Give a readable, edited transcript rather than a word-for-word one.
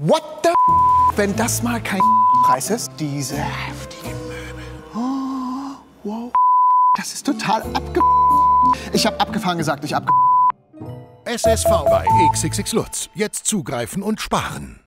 What the wenn das mal kein Preis ist? Diese heftigen Möbel. Oh, wow. Das ist total abge... Ich hab abgefahren gesagt, ich hab... SSV bei XXXLutz. Jetzt zugreifen und sparen.